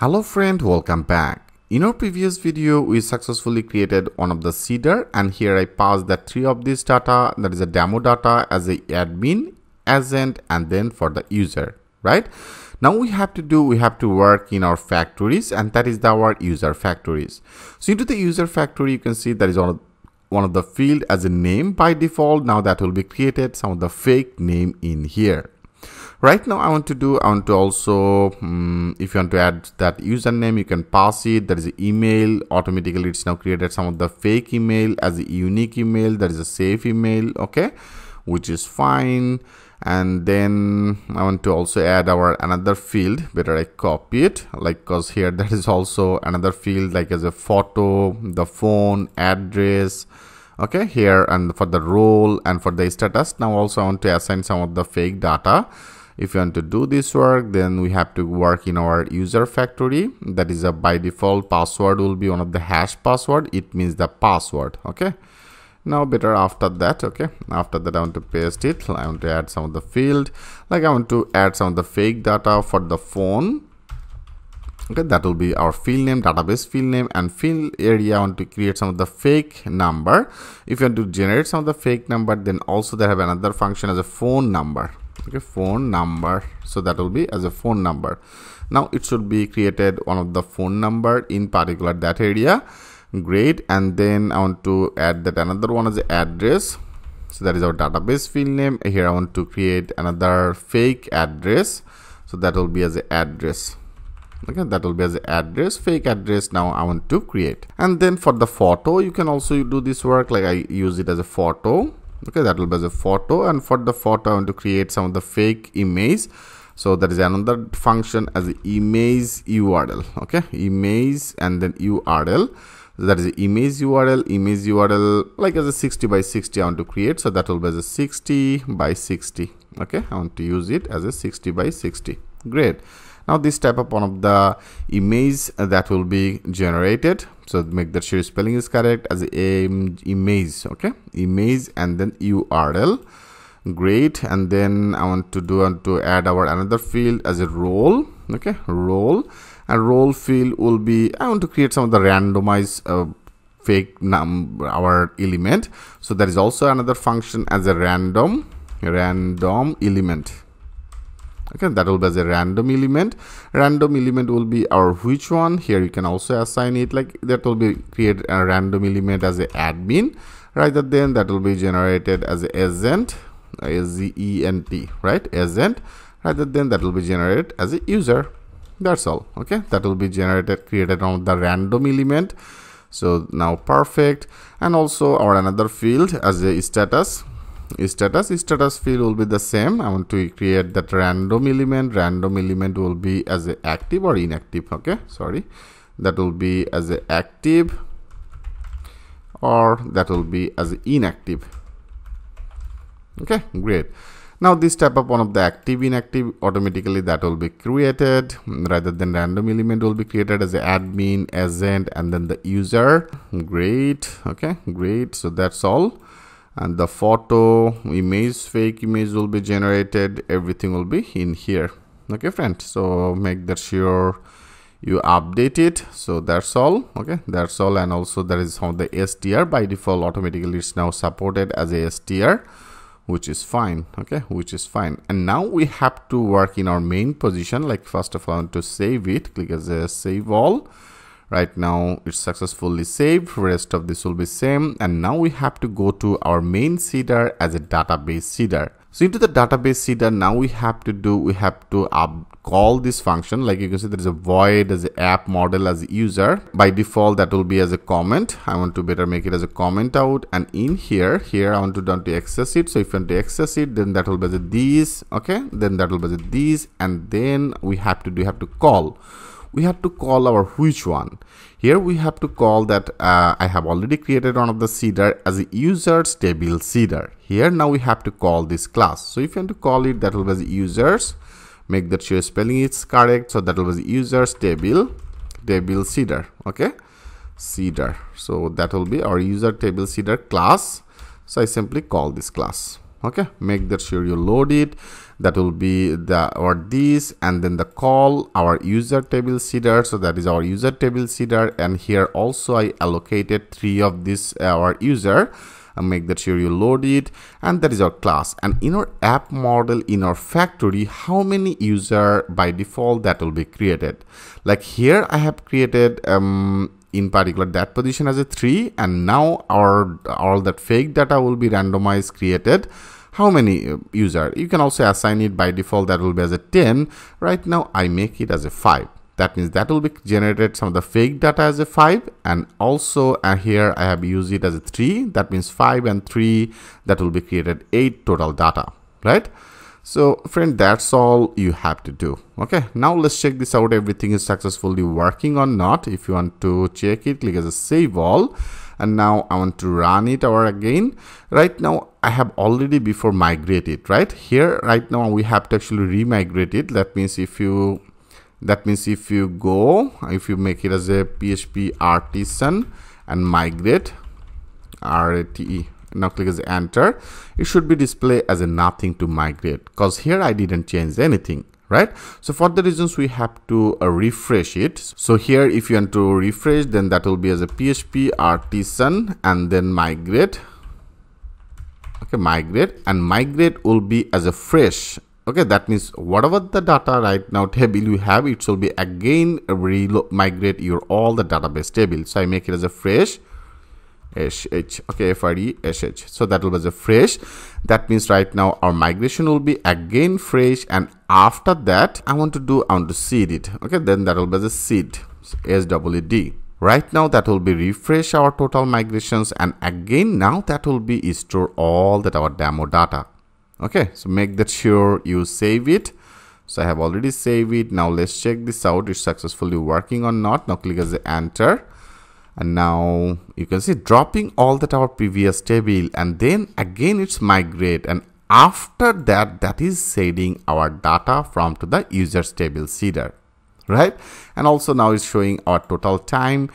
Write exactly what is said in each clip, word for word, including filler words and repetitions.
Hello friend, welcome back. In our previous video, we successfully created one of the seeder, and here I passed the three of this data, that is a demo data as a admin, agent, and then for the user, right? Now we have to do, we have to work in our factories, and that is the our user factories. So into the user factory, you can see that is one of, one of the field as a name by default. Now that will be created some of the fake name in here. Right now I want to do, I want to also, um, if you want to add that username, you can pass it. That is email. Automatically it's now created some of the fake email as a unique email. That is a safe email, okay, which is fine. And then I want to also add our another field. Better I copy it, like, cause here that is also another field, like as a photo, the phone, address. Okay, here and for the role and for the status. Now also I want to assign some of the fake data. If you want to do this work, then we have to work in our user factory. That is a by default password will be one of the hash password. It means the password. Okay. Now better after that. Okay. After that, I want to paste it. I want to add some of the field. Like I want to add some of the fake data for the phone. Okay, that will be our field name, database field name, and field area. I want to create some of the fake number. If you want to generate some of the fake number, then also they have another function as a phone number. Okay, phone number. So that will be as a phone number. Now it should be created one of the phone number in particular that area. Great. And then I want to add that another one as the address. So that is our database field name. Here I want to create another fake address. So that will be as the address. Okay, that will be as address, fake address. Now I want to create. And then for the photo, you can also do this work, like I use it as a photo. Okay, that will be as a photo. And for the photo, I want to create some of the fake image. So that is another function as image U R L. Okay, image and then U R L. That is image U R L, image U R L, like as a sixty by sixty I want to create. So that will be as a sixty by sixty. Okay, I want to use it as a sixty by sixty. Great. Now this type of one of the image that will be generated. So make that sure spelling is correct as a image. Okay, image and then U R L. Great. And then I want to do and to add our another field as a role. Okay, role, and role field will be, I want to create some of the randomized uh, fake number our element. So that is also another function as a random random element. Okay, that will be as a random element. Random element will be our which one. Here you can also assign it, like that will be create a random element as a admin, rather than that will be generated as a agent, A Z E N T, right, agent, rather than that will be generated as a user. That's all. Okay, that will be generated, created on the random element. So now perfect. And also our another field as a status. Status status field will be the same. I want to create that random element. Random element will be as a active or inactive. Okay, sorry, that will be as a active or that will be as inactive. Okay, great. Now this type of one of the active inactive automatically that will be created, rather than random element will be created as an admin, agent, and then the user. Great. Okay, great. So that's all. And the photo, image, fake image will be generated. Everything will be in here. Okay, friend. So make that sure you update it. So that's all. Okay, that's all. And also there is how the S T R by default automatically is now supported as a S T R, which is fine. Okay, which is fine. And now we have to work in our main position. Like first of all, I want to save it. Click as a save all. Right now it's successfully saved. Rest of this will be same. And now we have to go to our main seeder as a database seeder. So into the database seeder, now we have to do, we have to up call this function. Like you can see there is a void as a app model as a user. By default that will be as a comment. I want to better make it as a comment out. And in here, here I want to done to access it. So if you want to access it, then that will be the these. Okay, then that will be the these. And then we have to do, have to call. We have to call our which one. Here we have to call that uh, I have already created one of the seeder as a users table seeder. Here now we have to call this class. So if you want to call it, that will be as users. Make that sure spelling is correct. So that will be users table table seeder. Okay, seeder. So that will be our user table seeder class. So I simply call this class. Okay, make that sure you load it. That will be the or this, and then the call our user table seeder. So that is our user table seeder, and here also I allocated three of this our user. Make that sure you load it, and that is our class. And in our app model, in our factory, how many user by default that will be created. Like here I have created um in particular that position as a three, and now our all that fake data will be randomized created how many user. You can also assign it by default, that will be as a ten. Right now I make it as a five. That means that will be generated some of the fake data as a five, and also uh, here I have used it as a three. That means five and three, that will be created eight total data, right? So friend, that's all you have to do. Okay, now let's check this out. Everything is successfully working or not. If you want to check it, click as a save all. And now I want to run it over again. Right now I have already before migrated, right? Here right now we have to actually remigrate it. That means if you that means if you go if you make it as a P H P artisan and migrate R A T E, now click as enter, it should be displayed as a nothing to migrate, because here I didn't change anything, right? So for the reasons we have to uh, refresh it. So here if you want to refresh, then that will be as a P H P artisan and then migrate. Okay, migrate, and migrate will be as a fresh. Okay, that means whatever the data right now table you have, it will be again migrate your all the database table. So I make it as a fresh S H. Okay, F R E S H. So that will be as a fresh. That means right now our migration will be again fresh, and after that I want to do I want to seed it. Okay, then that will be as a seed, S W E D. Right now that will be refresh our total migrations, and again now that will be store all that our demo data. Okay, so make that sure you save it. So I have already saved it. Now let's check this out. It's successfully working or not. Now click as a enter, and now you can see dropping all that our previous table, and then again it's migrate, and after that that is shading our data from to the users table seeder, right? And also now it's showing our total time.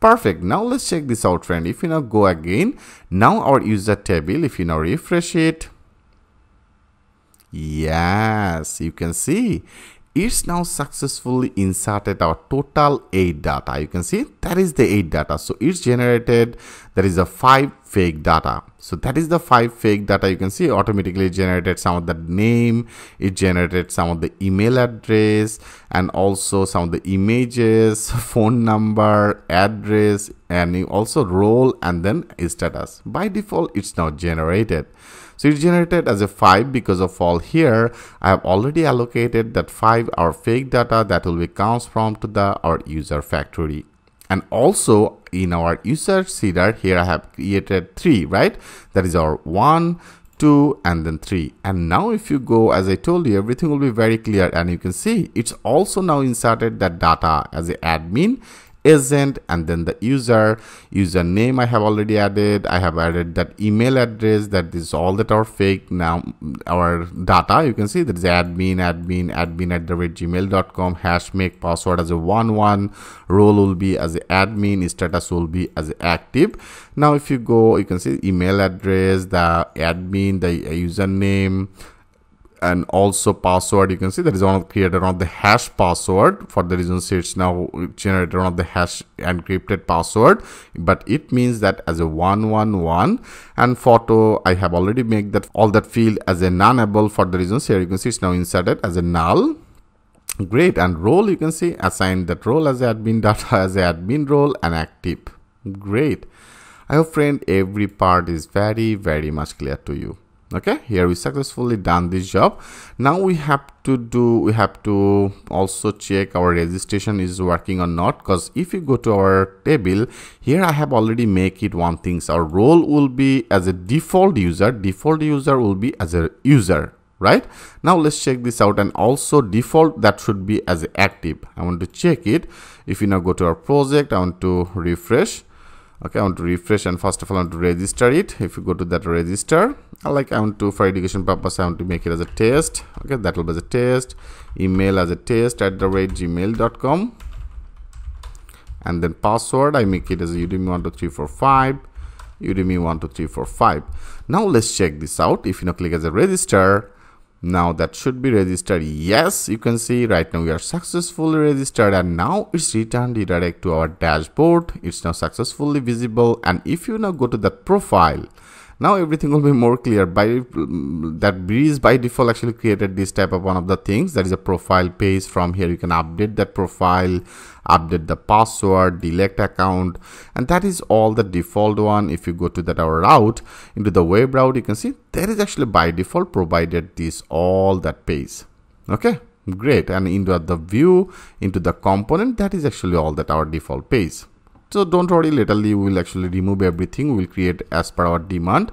Perfect. Now let's check this out, friend. If you now go again, now our user table, if you now refresh it, yes, you can see it's now successfully inserted our total eight data. You can see that is the eight data. So it's generated, that is a five fake data. So that is the five fake data. You can see automatically generated some of the name, it generated some of the email address, and also some of the images, phone number, address, and also role, and then status. By default it's now generated. So it's generated as a five because of all here I have already allocated that five our fake data that will be comes from to the our user factory. And also in our user seeder, here I have created three, right? That is our one, two, and then three. And now if you go, as I told you, everything will be very clear, and you can see it's also now inserted that data as a admin, agent, and then the user username I have already added. I have added that email address, that is all that are fake now our data. You can see that is admin admin admin at the rate gmail dot com, hash make password as a one one, role will be as a admin, status will be as active. Now if you go, you can see email address, the admin, the username, and also password. You can see that is on created on the hash password. For the reason it's now generated on the hash encrypted password, but it means that as a one one one. And photo, I have already made that all that field as a nullable. For the reasons here you can see it's now inserted as a null. Great. And role, you can see assign that role as admin data as admin role and active. Great. I hope, friend, every part is very very much clear to you. Okay, here we successfully done this job. Now we have to do we have to also check our registration is working or not, because if you go to our table here, I have already make it one thing. So our role will be as a default user, default user will be as a user, right? Now let's check this out. And also default that should be as active. I want to check it. If you now go to our project, I want to refresh. Okay, I want to refresh, and first of all I want to register it. If you go to that register, I like I want to, for education purpose, I want to make it as a test. Okay, that will be as a test, email as a test at the rate gmail dot com, and then password I make it as a udemy one two three four five, Udemy one two three four five. Now let's check this out. If you now click as a register, now that should be registered. Yes, you can see right now we are successfully registered, and now it's returned redirect to our dashboard. It's now successfully visible, and if you now go to that profile, now everything will be more clear. By that, Breeze by default actually created this type of one of the things, that is a profile page. From here you can update that profile, update the password, delete account, and that is all the default one. If you go to that our route, into the web route, you can see there is actually by default provided this all that page. Okay, great. And into the view, into the component, that is actually all that our default page. So don't worry, later we will actually remove everything, we will create as per our demand.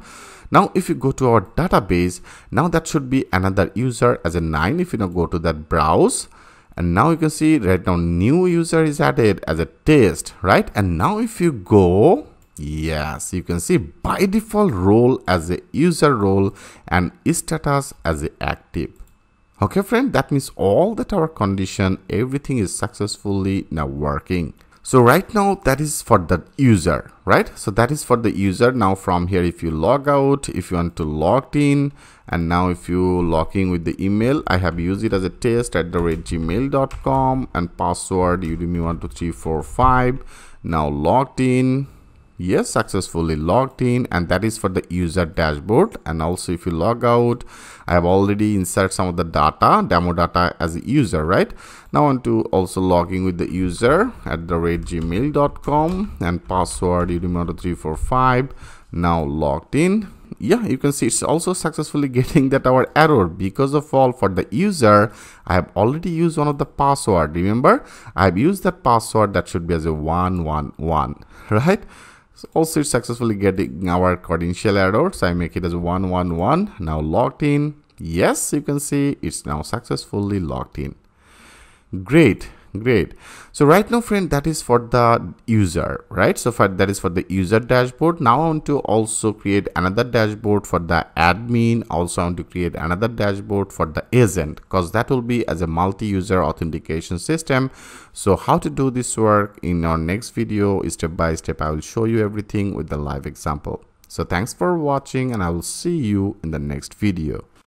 Now if you go to our database, now that should be another user as a nine. If you now go to that browse, and now you can see right now new user is added as a test, right? And now if you go, yes, you can see by default role as a user role and status as a active. Okay friend, that means all that our condition, everything is successfully now working. So right now that is for the user, right? So that is for the user. Now from here, if you log out, if you want to log in, and now if you log in with the email, I have used it as a test at the rate gmail dot com and password udemy one two three four five. Now logged in. Yes, successfully logged in, and that is for the user dashboard. And also if you log out, I have already inserted some of the data, demo data as a user, right? Now on to also logging with the user at the rate gmail dot com and password udemy one two three four five. Now logged in. Yeah, you can see it's also successfully getting that our error because of all for the user. I have already used one of the password. Remember, I have used that password that should be as a one one one, right? So also it's successfully getting our credential error, so I make it as one one one. Now logged in. Yes, you can see it's now successfully logged in. Great, great. So right now friend, that is for the user, right? So for that is for the user dashboard. Now I want to also create another dashboard for the admin. Also I want to create another dashboard for the agent, because that will be as a multi-user authentication system. So how to do this work in our next video, step by step, I will show you everything with the live example. So thanks for watching, and I will see you in the next video.